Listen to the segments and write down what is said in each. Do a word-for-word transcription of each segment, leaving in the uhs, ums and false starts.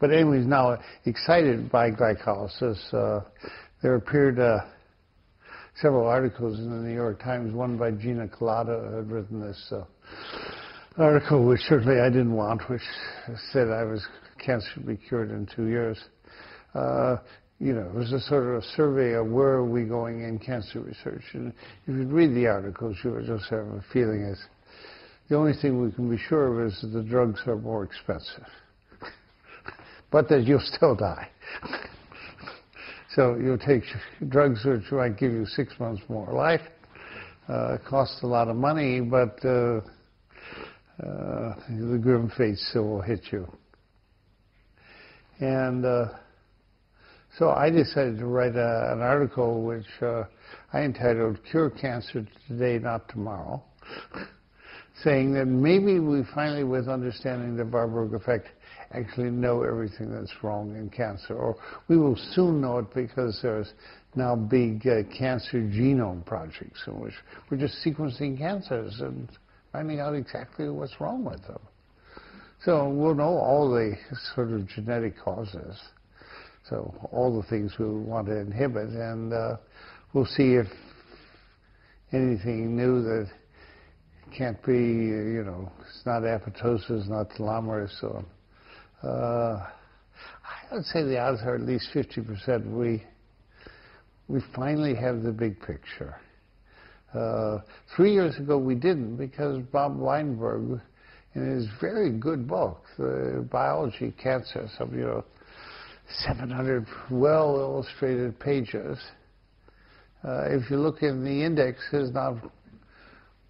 But anyways, now excited by glycolysis, uh, there appeared uh, several articles in the New York Times. One by Gina Kolata had written this uh, article, which certainly I didn't want, which said I was cancer would be cured in two years. Uh, you know, it was a sort of a survey of where are we going in cancer research. And if you read the articles, you would just have a feeling is the only thing we can be sure of is that the drugs are more expensive, but that you'll still die. So you'll take drugs which might give you six months more life. Uh, it costs a lot of money, but uh, uh, the grim fate still will hit you. And uh, so I decided to write a, an article which uh, I entitled Cure Cancer Today, Not Tomorrow, saying that maybe we finally, with understanding the Warburg effect, actually know everything that's wrong in cancer, or we will soon know it because there's now big uh, cancer genome projects in which we're just sequencing cancers and finding out exactly what's wrong with them. So we'll know all the sort of genetic causes, so all the things we want to inhibit, and uh, we'll see if anything new that can't be, you know, it's not apoptosis, not telomerase, so on. Uh, I would say the odds are at least fifty percent we, we finally have the big picture. Uh, three years ago we didn't, because Bob Weinberg, in his very good book, The Biology of Cancer, some, you know, seven hundred well-illustrated pages, uh, if you look in the index, there's not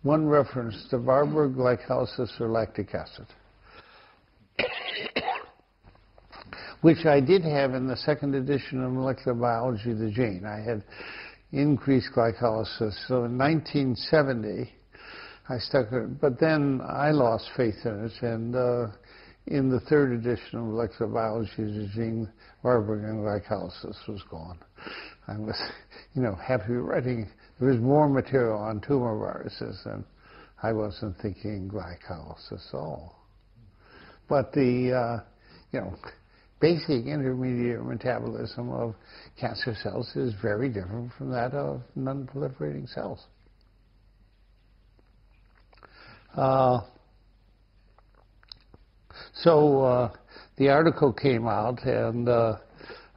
one reference to Warburg, glycolysis, or lactic acid, which I did have in the second edition of Molecular Biology of the Gene. I had increased glycolysis, so in nineteen seventy, I stuck with it, but then I lost faith in it, and uh, in the third edition of Molecular Biology of the Gene, Warburg and glycolysis was gone. I was, you know, happy writing. There was more material on tumor viruses, and I wasn't thinking glycolysis at all. But the, uh, you know, basic intermediate metabolism of cancer cells is very different from that of non-proliferating cells. Uh, so uh, the article came out, and uh,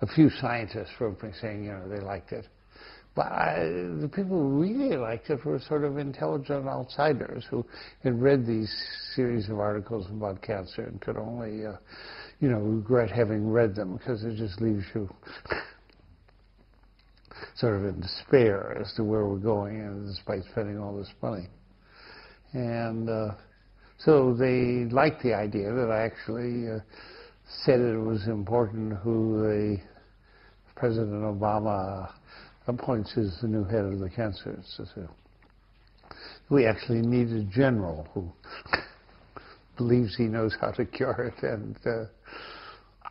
a few scientists wrote me saying, you know, they liked it. But I, the people who really liked it were sort of intelligent outsiders who had read these series of articles about cancer and could only, uh, you know, regret having read them, because it just leaves you sort of in despair as to where we're going, and despite spending all this money. And uh, so they liked the idea that I actually uh, said it was important who the President Obama appoints as the new head of the Cancer Institute. We actually need a general who believes he knows how to cure it and uh,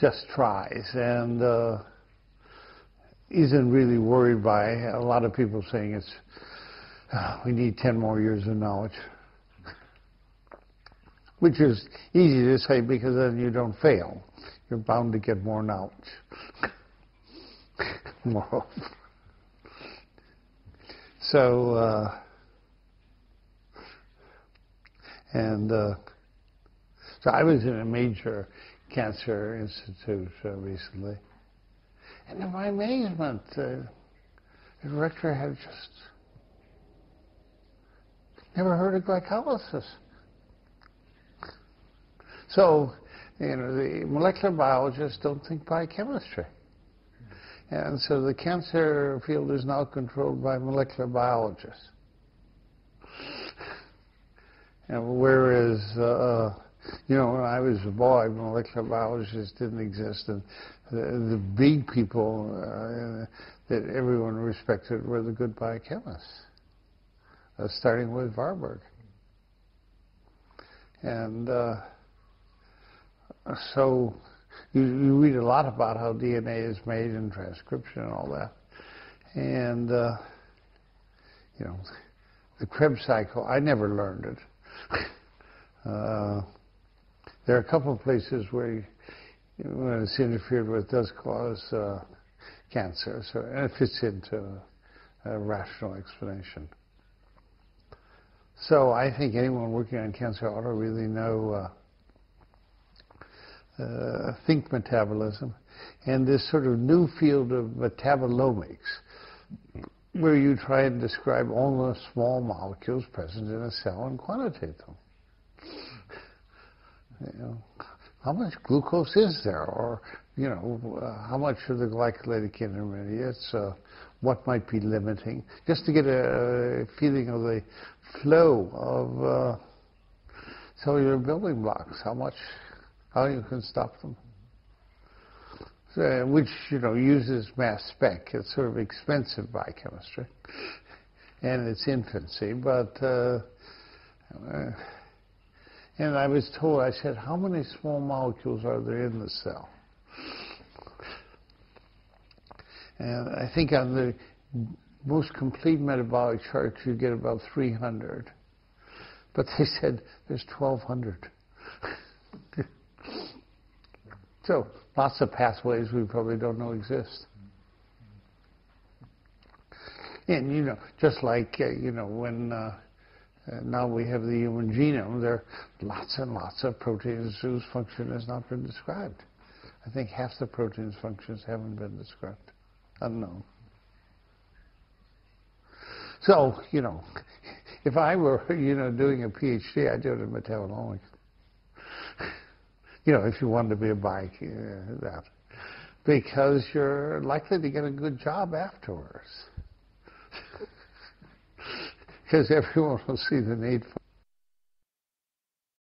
just tries, and uh, isn't really worried by a lot of people saying it's Uh, we need ten more years of knowledge, which is easy to say because then you don't fail. You're bound to get more knowledge. More hope. So, uh, and uh, so I was in a major cancer institute uh, recently, and to my amazement, uh, the director had just never heard of glycolysis. So, you know, the molecular biologists don't think biochemistry. And so the cancer field is now controlled by molecular biologists. And whereas, uh, you know, when I was a boy, molecular biologists didn't exist, and the, the big people uh, that everyone respected were the good biochemists. Uh, starting with Warburg. And uh, so you, you read a lot about how D N A is made and transcription and all that. And, uh, you know, the Krebs cycle, I never learned it. uh, there are a couple of places where you, when it's interfered with, does cause uh, cancer. So it fits into a rational explanation. So I think anyone working on cancer ought to really know, uh, uh, think metabolism. And this sort of new field of metabolomics, where you try and describe all the small molecules present in a cell and quantitate them. You know, how much glucose is there? Or, you know, uh, how much of the glycolytic intermediates? Uh, what might be limiting? Just to get a feeling of the flow of uh, cellular building blocks, how much, how you can stop them. Uh, which, you know, uses mass spec. It's sort of expensive biochemistry and its infancy, but uh, uh, and I was told, I said, how many small molecules are there in the cell? And I think on the most complete metabolic chart you get about three hundred, but they said there's twelve hundred. So lots of pathways we probably don't know exist. And, you know, just like, uh, you know, when uh, uh, now we have the human genome, there are lots and lots of proteins whose function has not been described. I think half the proteins' functions haven't been described, unknown. So, you know, if I were, you know, doing a PhD, I'd do it in metabolomics. You know, if you wanted to be a bike, uh, that. Because you're likely to get a good job afterwards. Because everyone will see the need for